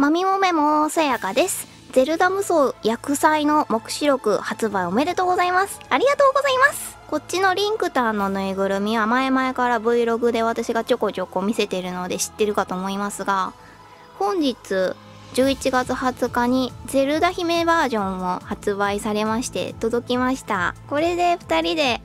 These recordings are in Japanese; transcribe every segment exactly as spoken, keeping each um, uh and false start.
まみもめもさやかです。ゼルダ無双薬剤の目視録発売おめでとうございます。ありがとうございます。こっちのリンクターのぬいぐるみは前々から Vlog で私がちょこちょこ見せてるので知ってるかと思いますが、本日じゅういちがつはつかにゼルダ姫バージョンを発売されまして届きました。これでふたりで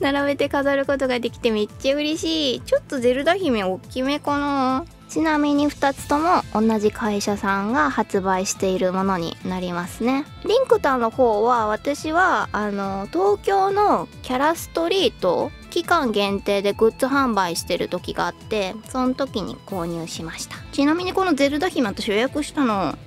並べて飾ることができてめっちゃ嬉しい。ちょっとゼルダ姫大きめかな。ちなみにふたつとも同じ会社さんが発売しているものになりますね。リンクタの方は私はあの東京のキャラストリート期間限定でグッズ販売してる時があって、その時に購入しました。ちなみにこのゼルダ姫私予約したの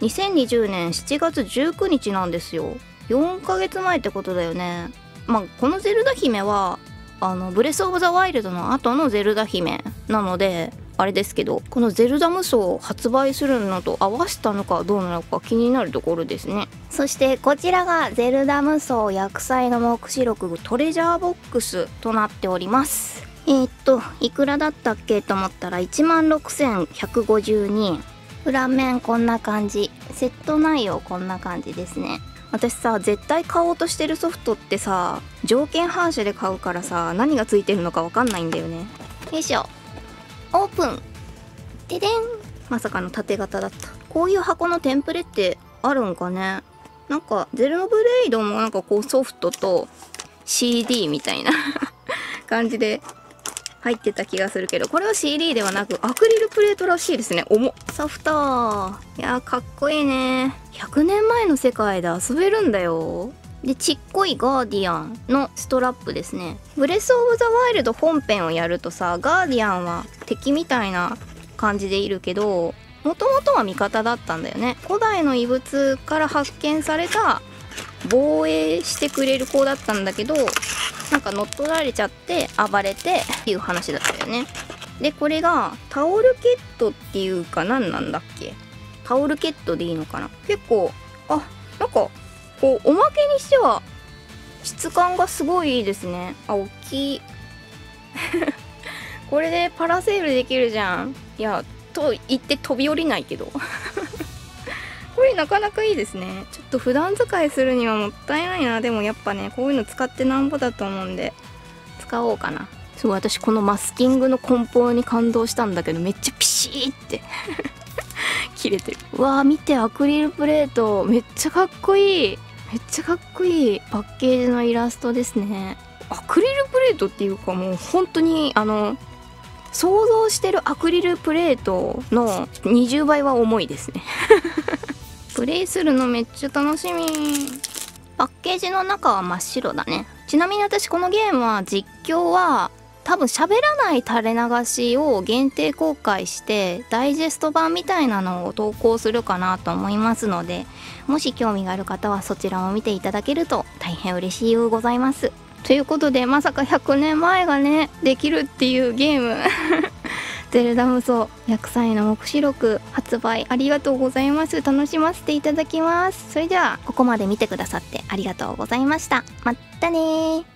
にせんにじゅうねんしちがつじゅうくにちなんですよ。よんかげつまえってことだよね。まあこのゼルダ姫はあのブレス・オブ・ザ・ワイルドの後のゼルダ姫なのであれですけど、このゼルダ無双を発売するのと合わせたのかどうなのか気になるところですね。そしてこちらがゼルダ無双薬剤の目視録トレジャーボックスとなっております。えー、っといくらだったっけと思ったらいちまんろくせんひゃくごじゅうにえん。裏面こんな感じ、セット内容こんな感じですね。私さ絶対買おうとしてるソフトってさ条件反射で買うからさ何がついてるのか分かんないんだよね。よいしょ、オープン。ででん。まさかの縦型だった。こういう箱のテンプレってあるんかね。なんか、ゼルブレイドもなんかこうソフトと シーディー みたいな感じで入ってた気がするけど、これは シーディー ではなくアクリルプレートらしいですね。重っ。ソフト。いやーかっこいいね。ひゃくねんまえの世界で遊べるんだよ。で、ちっこいガーディアンのストラップですね。ブレス・オブ・ザ・ワイルド本編をやるとさ、ガーディアンは敵みたいな感じでいるけど、もともとは味方だったんだよね。古代の遺物から発見された防衛してくれる子だったんだけど、なんか乗っ取られちゃって暴れてっていう話だったよね。で、これがタオルケットっていうか何なんだっけ？タオルケットでいいのかな？結構、あ、なんか、こうおまけにしては質感がすごいいいですね。あ、大きいこれでパラセールできるじゃん。いやと言って飛び降りないけどこれなかなかいいですね。ちょっと普段使いするにはもったいないな。でもやっぱねこういうの使ってなんぼだと思うんで使おうかな。すごい私このマスキングの梱包に感動したんだけどめっちゃピシーって切れてる。うわー見て、アクリルプレートめっちゃかっこいい。めっちゃかっこいいパッケージのイラストですね。アクリルプレートっていうかもう本当にあの想像してるアクリルプレートのにじゅうばいは重いですねプレイするのめっちゃ楽しみ。パッケージの中は真っ白だね。ちなみに私このゲームは実況は多分喋らない垂れ流しを限定公開してダイジェスト版みたいなのを投稿するかなと思いますので、もし興味がある方はそちらを見ていただけると大変嬉しいございます。ということでまさかひゃくねんまえがねできるっていうゲームゼルダ無双薬剤の目視録発売ありがとうございます。楽しませていただきます。それではここまで見てくださってありがとうございました。まったねー。